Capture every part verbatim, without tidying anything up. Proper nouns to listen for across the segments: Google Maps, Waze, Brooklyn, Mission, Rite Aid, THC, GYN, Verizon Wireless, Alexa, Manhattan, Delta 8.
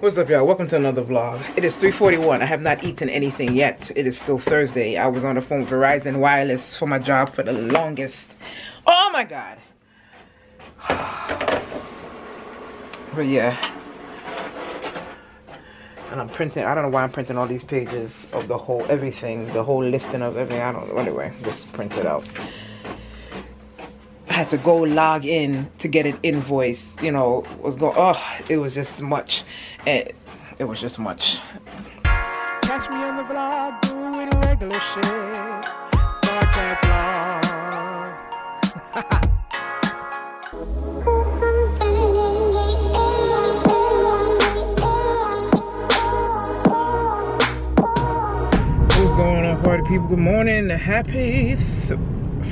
What's up, y'all? Welcome to another vlog. It is three forty-one. I have not eaten anything yet. It is still Thursday. I was on the phone with Verizon Wireless for my job for the longest. Oh my god. But yeah. And I'm printing. I don't know why I'm printing all these pages of the whole everything. The whole listing of everything. I don't know. Anyway, just print it out. I had to go log in to get an invoice, you know, was going, oh, it was just much. It, it was just much. Catch me on the vlog doing regular shit. So I can't vlog. What's going on, party people? Good morning. Happy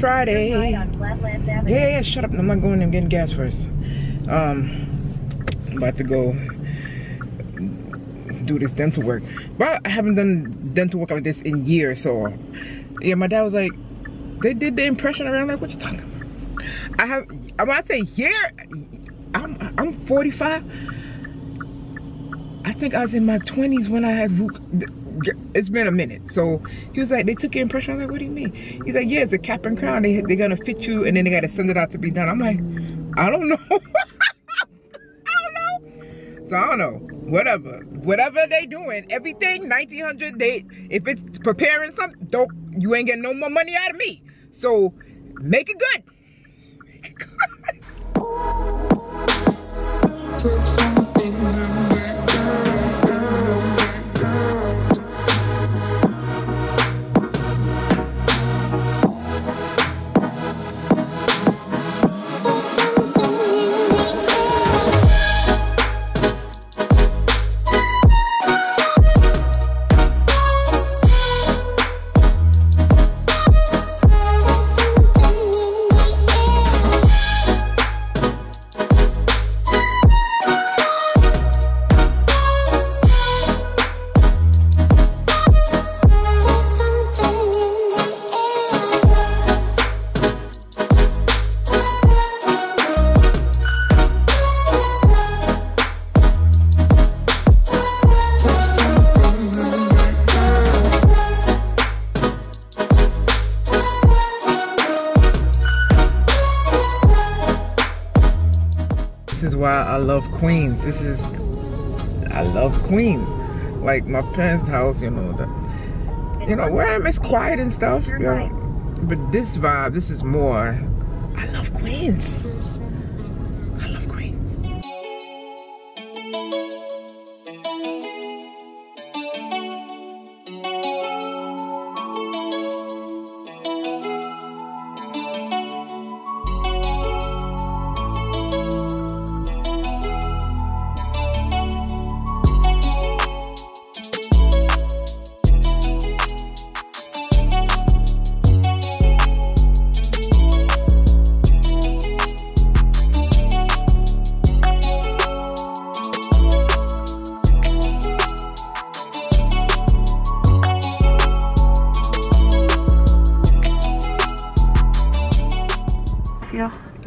Friday. Yeah, yeah, shut up. I'm not going. I'm getting gas first. Um, I'm about to go do this dental work. But I haven't done dental work like this in years. So, yeah, my dad was like, they did the impression around. Like, what you talking about? I have, I'm about to say, yeah, I'm, I'm forty-five. I think I was in my twenties when I had. It's been a minute. So he was like, they took your impression. I'm like, what do you mean? He's like, yeah, it's a cap and crown. They, they're gonna fit you and then they gotta send it out to be done. I'm like, I don't know. I don't know. So I don't know. Whatever. Whatever they doing, everything, nineteen hundred, they, if it's preparing something, don't, you ain't getting no more money out of me. So make it good. Make it good. I love Queens. This is, I love Queens. Like my parents' house, you know, the, you know, where it's quiet and stuff, you know. But this vibe, this is more. I love Queens. I love Queens.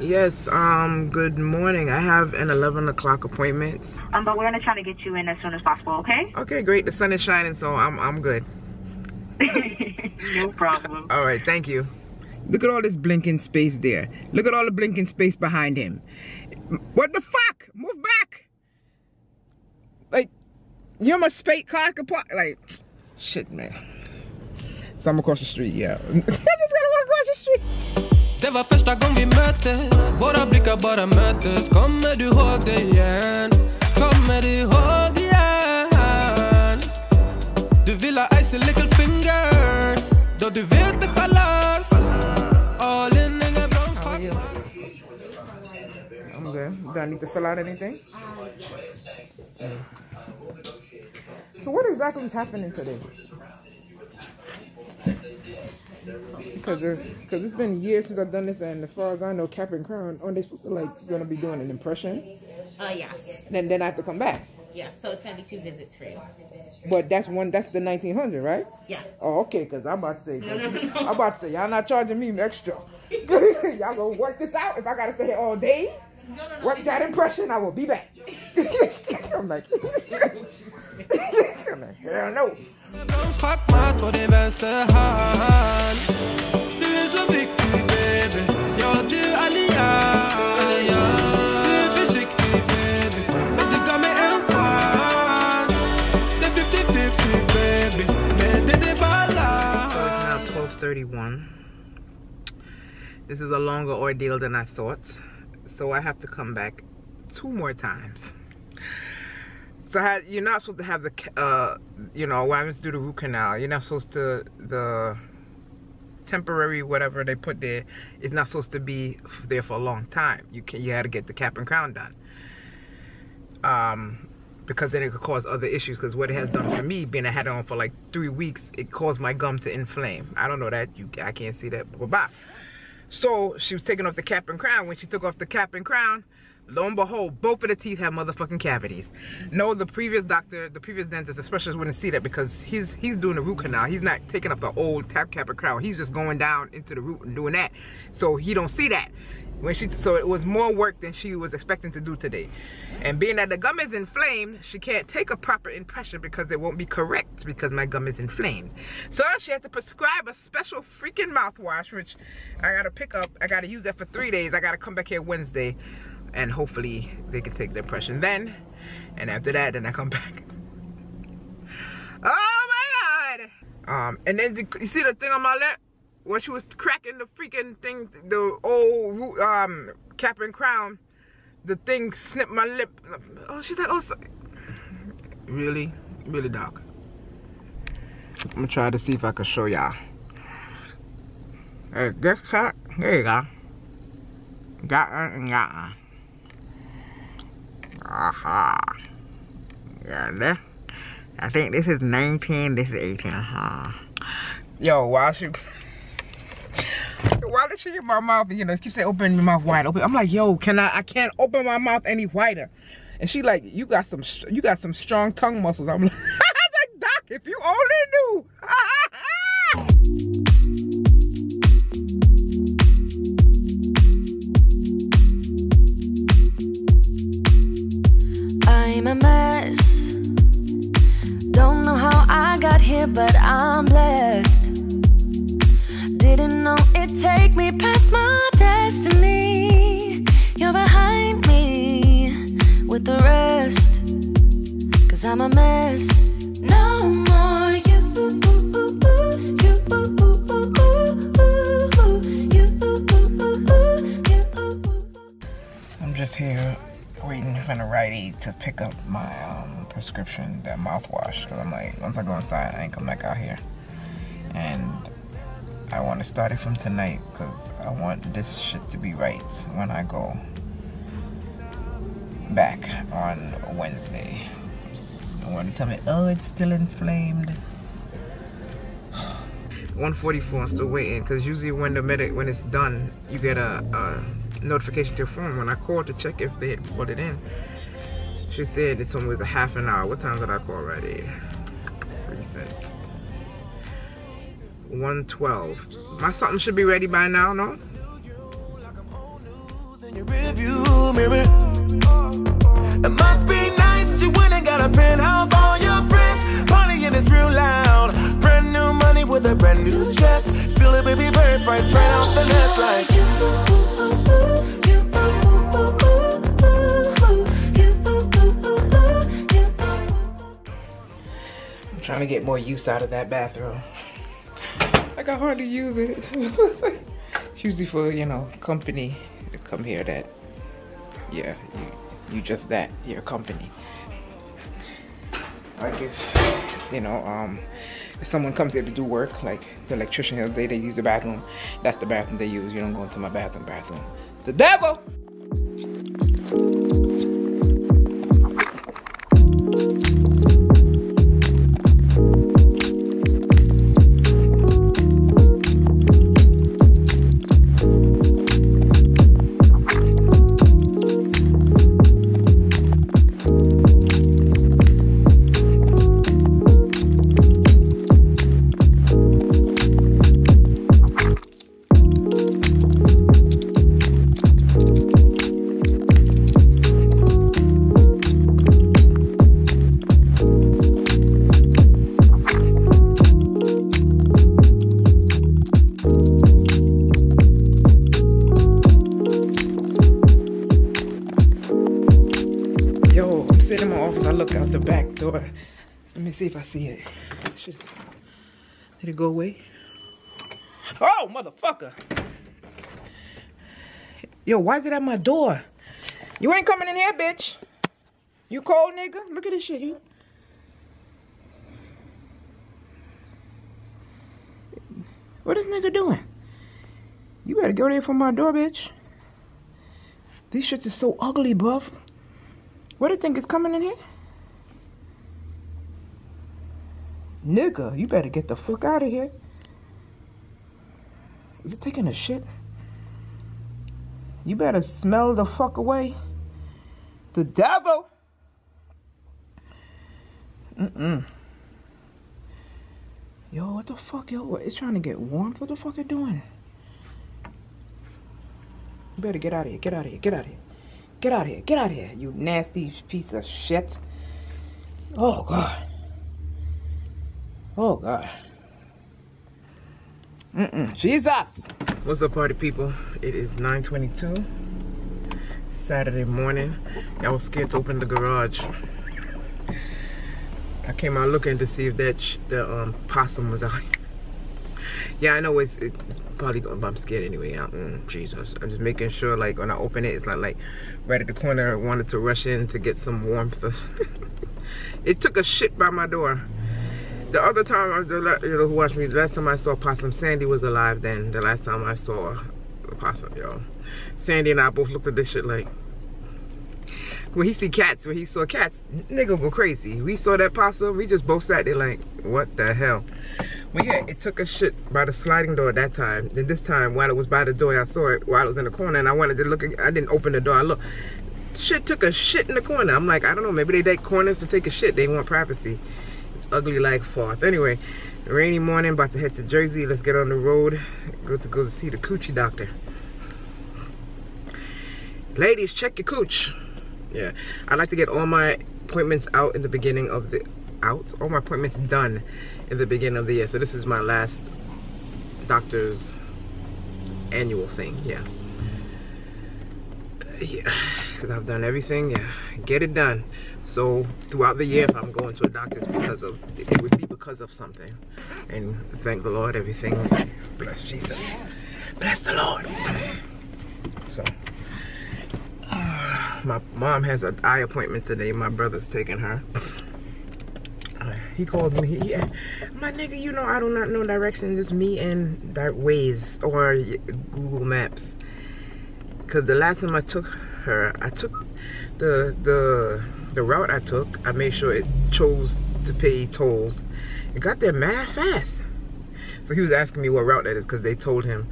Yes, um, good morning. I have an eleven o'clock appointment. Um, but we're gonna try to get you in as soon as possible, okay? Okay, great. The sun is shining, so I'm, I'm good. No problem. All right, thank you. Look at all this blinking space there. Look at all the blinking space behind him. What the fuck? Move back. Like, you're my space clock apart. Like, shit, man. So I'm across the street, yeah. I just gotta walk across the street. Det var första gången vi möttes, våra blickar bara möttes. Kommer du ihåg det igen? Kommer du ihåg igen? Du vill ha icy little fingers, då du vet det kallas. All in inga broms, fuck man. I'm good. Do I need to fill out anything? Uh, yes. Mm. So what exactly is happening today? Because it's been years since I've done this, and as far as I know, cap and crown, aren't they supposed to, like, going to be doing an impression? Uh, yes. And then I have to come back. Yeah, so it's going to be two visits for you. But that's one, that's the nineteen hundred, right? Yeah. Oh, okay, because I'm about to say, no, no, no. I'm about to say, y'all not charging me extra. Y'all going to work this out if I got to stay here all day? No, no, no, work no, that no. impression, I will be back. I'm like, I'm like, hell no. twelve thirty-one. This is a longer ordeal than I thought, so I have to come back two more times. So I had, you're not supposed to have the, uh, you know, when I was doing the root canal, you're not supposed to, the temporary whatever they put there is not supposed to be there for a long time. You can, you had to get the cap and crown done, um, because then it could cause other issues. Because what it has done for me, being I had it on for like three weeks, it caused my gum to inflame. I don't know that, you, I can't see that, blah, blah. So she was taking off the cap and crown. When she took off the cap and crown, lo and behold, both of the teeth have motherfucking cavities. No, the previous doctor, the previous dentist, the specialist wouldn't see that because he's he's doing the root canal. He's not taking up the old tap cap and crown. He's just going down into the root and doing that. So he don't see that. When she, so it was more work than she was expecting to do today. And being that the gum is inflamed, she can't take a proper impression because it won't be correct because my gum is inflamed. So she had to prescribe a special freaking mouthwash, which I gotta pick up. I gotta use that for three days. I gotta come back here Wednesday. And hopefully they can take the impression then, and after that, then I come back. Oh my God! Um, and then you see the thing on my lip when she was cracking the freaking thing, the old um cap and crown. The thing snipped my lip. Oh, she's like, oh, so really, really, doc. I'm gonna try to see if I can show y'all. Hey, this cut. There you go. Got and got. Aha. Yeah, this, I think this is nineteen, this is eighteen. Uh-huh. Yo, why she, why did she get my mouth, you know, keep saying open your mouth wide open. I'm like, yo, can I, I can't open my mouth any wider. And she like, you got some, you got some strong tongue muscles. I'm like, like doc, if you only knew. I'm a mess. Don't know how I got here, but I'm blessed. Didn't know it'd take me past my destiny. You're behind me with the rest, 'cause I'm a mess. No more you, you, you, you, you. I'm just here waiting for the Rite Aid to pick up my um, prescription, that mouthwash, because I'm like, once I go inside, I ain't come back out here. And I want to start it from tonight, because I want this shit to be right when I go back on Wednesday. I want to tell me, oh, it's still inflamed. one forty-four, I'm still waiting, because usually when the medic, when it's done, you get a, a notification to your phone. When I called to check if they had put it in, she said it's almost a half an hour. What time did I call Rite Aid? Reset. one twelve. My something should be ready by now, no? It must be nice you went and got a penthouse on your friends. Partying is real loud. Brand new money with a brand new chest. Still a baby bird price straight off the nest like you. Trying to get more use out of that bathroom. Like I hardly use it. It's usually for, you know, company to come here that, yeah, you, you just that, your company. Like if, you know, um, if someone comes here to do work, like the electrician here, they, they use the bathroom, that's the bathroom they use. You don't go into my bathroom, bathroom. It's the devil! Thank you. look out the back door. Let me see if I see it. Just, did it go away? Oh, motherfucker. Yo, why is it at my door? You ain't coming in here, bitch. You cold, nigga? Look at this shit, you. What is nigga doing? You better go there from my door, bitch. These shits are so ugly, buff. What do you think is coming in here? Nigga, you better get the fuck out of here. Is it taking a shit? You better smell the fuck away. The devil. Mm-mm. Yo, what the fuck, yo? It's trying to get warm. What the fuck you doing? You better get out of here. Get out of here. Get out of here. Get out of here. Get out of here. You nasty piece of shit. Oh, God. Oh, God. Mm-mm. Jesus. What's up, party people? It is nine twenty-two. Saturday morning. I was scared to open the garage. I came out looking to see if that sh the um, possum was out. Yeah, I know it's, it's probably going, but I'm scared anyway. I, mm, Jesus. I'm just making sure, like, when I open it, it's not like right at the corner. I wanted to rush in to get some warmth. It took a shit by my door. The other time, I, the, you know, who watched me, the last time I saw possum, Sandy was alive then. The last time I saw the possum, y'all. Sandy and I both looked at this shit like, when he see cats, when he saw cats, nigga go crazy. We saw that possum, we just both sat there like, what the hell? Well, yeah, it took a shit by the sliding door that time. Then this time, while it was by the door, I saw it while it was in the corner, and I wanted to look, I didn't open the door, I looked. Shit took a shit in the corner. I'm like, I don't know, maybe they take corners to take a shit. They want privacy. Ugly like farts. Anyway, rainy morning, about to head to Jersey. Let's get on the road. Go to go to see the coochie doctor. Ladies, check your cooch. Yeah, I like to get all my appointments out in the beginning of the out all my appointments done in the beginning of the year. So this is my last doctor's annual thing. Yeah, yeah, because I've done everything. Yeah, get it done. So throughout the year, if I'm going to a doctor's because of it would be because of something. And thank the Lord, everything. Bless Jesus. Bless the Lord. So. My mom has an eye appointment today. My brother's taking her. He calls me. He, yeah. My nigga, you know I do not know directions. It's me and Waze or Google Maps. Because the last time I took her, I took the the the route I took. I made sure it chose to pay tolls. It got there mad fast. So he was asking me what route that is because they told him.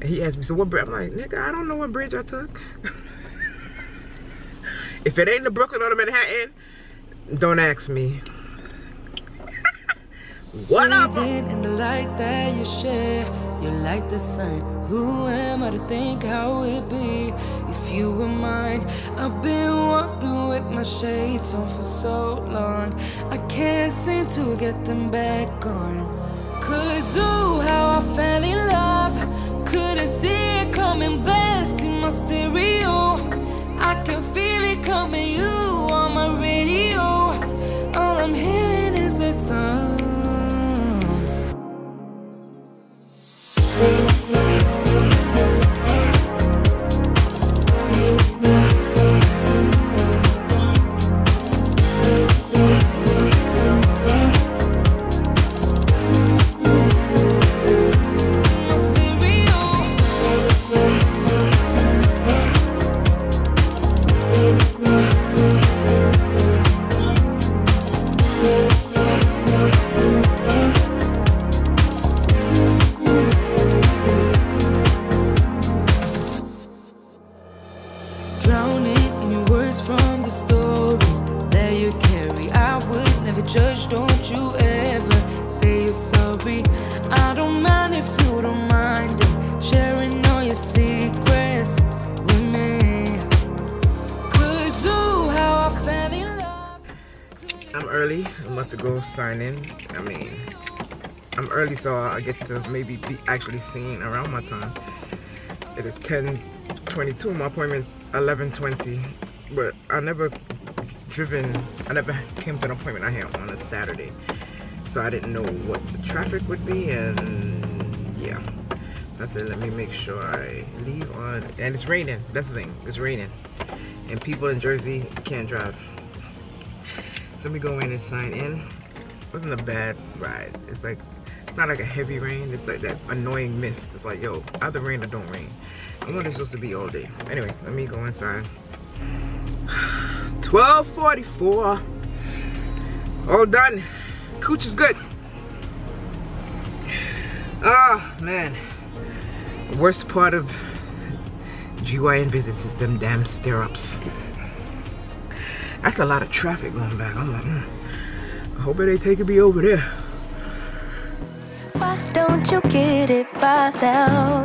And he asked me, so what bridge? I'm like, nigga, I don't know what bridge I took. If it ain't the Brooklyn or the Manhattan, don't ask me. What up? In the light that you share, you light the sun. Who am I to think how it be if you were mine? I've been walking with my shades on for so long. I can't seem to get them back on. 'Cause ooh, how I fell in love. Couldn't see it coming, blessed in my stereo. I can feel it coming, you on my radio. All I'm hearing is a song. Sign in. I mean, I'm early, so I get to maybe be actually seen around my time. It is ten twenty-two. My appointment's eleven twenty, but I never driven, I never came to an appointment I had on a Saturday, so I didn't know what the traffic would be, and yeah, I said let me make sure I leave on, and it's raining, that's the thing, it's raining, and people in Jersey can't drive. So we go in and sign in. It wasn't a bad ride, it's like, it's not like a heavy rain, it's like that annoying mist, it's like, yo, either rain or don't rain. I know it's supposed to be all day. Anyway, let me go inside. twelve forty-four, all done, cooch is good. Ah, oh, man, the worst part of G Y N visits is them damn stirrups. That's a lot of traffic going back. I'm like, mm, I hope they take me over there. Why don't you get it by now?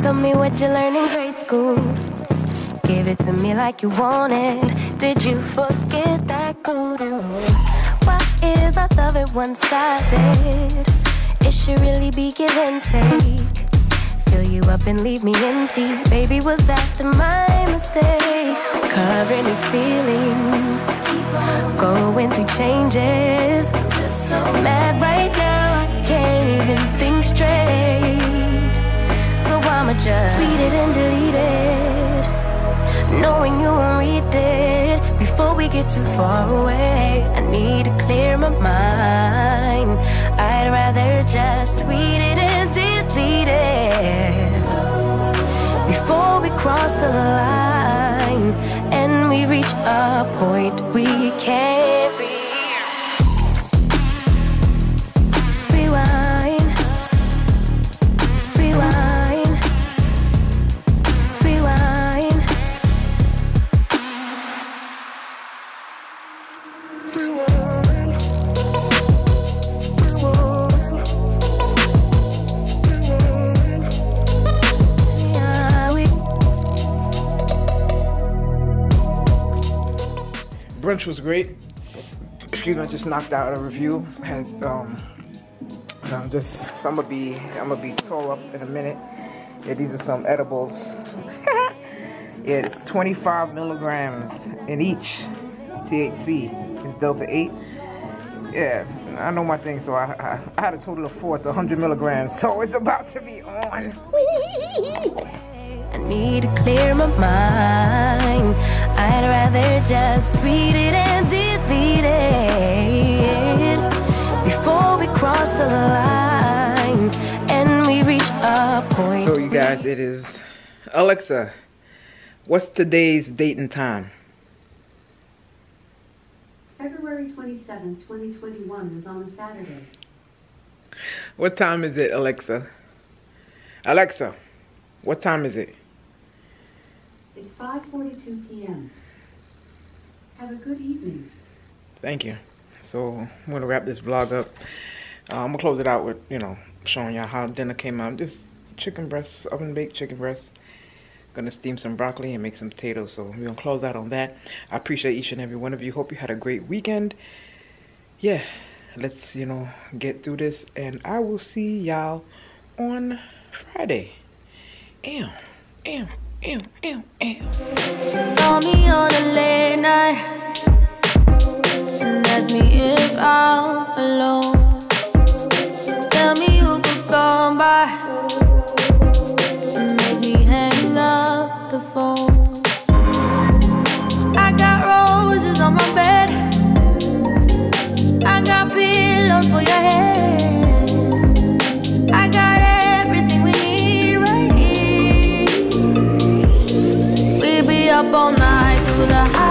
Tell me what you learned in grade school. Give it to me like you want it. Did you forget that golden rule? Why is our love it one-sided? It should really be give and take. Fill you up and leave me empty. Baby, was that my mistake? Covering his feelings, going through changes. I'm just so mad right now, I can't even think straight. So I'ma just tweet it and delete it, knowing you won't read it. Before we get too far away, I need to clear my mind. I'd rather just tweet it and delete it before we cross the line and we reach a point we can't reach. Rewind, rewind, rewind, rewind. Brunch was great. Excuse me, I just knocked out a review, and um, I'm just, so I'm gonna be, I'm gonna be tore up in a minute. Yeah, these are some edibles. It's twenty-five milligrams in each. T H C is Delta eight. Yeah, I know my thing, so I, I, I had a total of four, so one hundred milligrams. So it's about to be on. I need to clear my mind. I'd rather just tweet it and delete it before we cross the line and we reach a point. So you guys, it is Alexa, what's today's date and time? February twenty-seventh, twenty twenty-one was on a Saturday. What time is it, Alexa? Alexa, what time is it? It's five forty-two p m Have a good evening. Thank you. So I'm gonna wrap this vlog up. Uh, I'm gonna close it out with, you know, showing y'all how dinner came out. Just chicken breasts, oven baked chicken breasts. Gonna steam some broccoli and make some potatoes. So we're gonna close out on that. I appreciate each and every one of you. Hope you had a great weekend. Yeah, let's, you know, get through this, and I will see y'all on Friday. Ew, ew. Ew, ew, ew. Call me on a late night and ask me if I'm alone. Tell me who could come by and make me hang up the phone. I got roses on my bed, I got pillows for your head, I got up all night through the high.